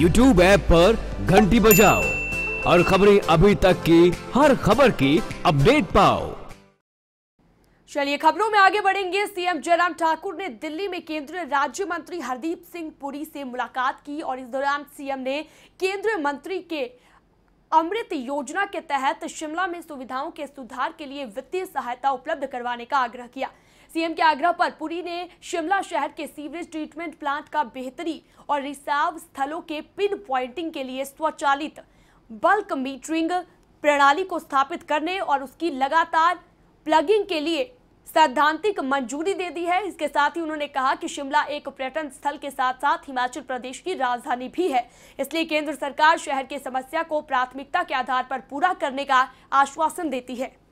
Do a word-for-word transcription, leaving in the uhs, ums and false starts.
YouTube app पर घंटी बजाओ और खबरें अभी तक की हर खबर की अपडेट पाओ। चलिए खबरों में आगे बढ़ेंगे। सीएम जयराम ठाकुर ने दिल्ली में केंद्रीय राज्य मंत्री हरदीप सिंह पुरी से मुलाकात की और इस दौरान सीएम ने केंद्रीय मंत्री के अमृत योजना के तहत शिमला में सुविधाओं के सुधार के लिए वित्तीय सहायता उपलब्ध करवाने का आग्रह किया। सीएम के आग्रह पर पुरी ने शिमला शहर के सीवरेज ट्रीटमेंट प्लांट का बेहतरी और रिसाव स्थलों के पिन पॉइंटिंग के लिए स्वचालित बल्क मीटरिंग प्रणाली को स्थापित करने और उसकी लगातार प्लगिंग के लिए सैद्धांतिक मंजूरी दे दी है। इसके साथ ही उन्होंने कहा कि शिमला एक पर्यटन स्थल के साथ साथ हिमाचल प्रदेश की राजधानी भी है, इसलिए केंद्र सरकार शहर की समस्या को प्राथमिकता के आधार पर पूरा करने का आश्वासन देती है।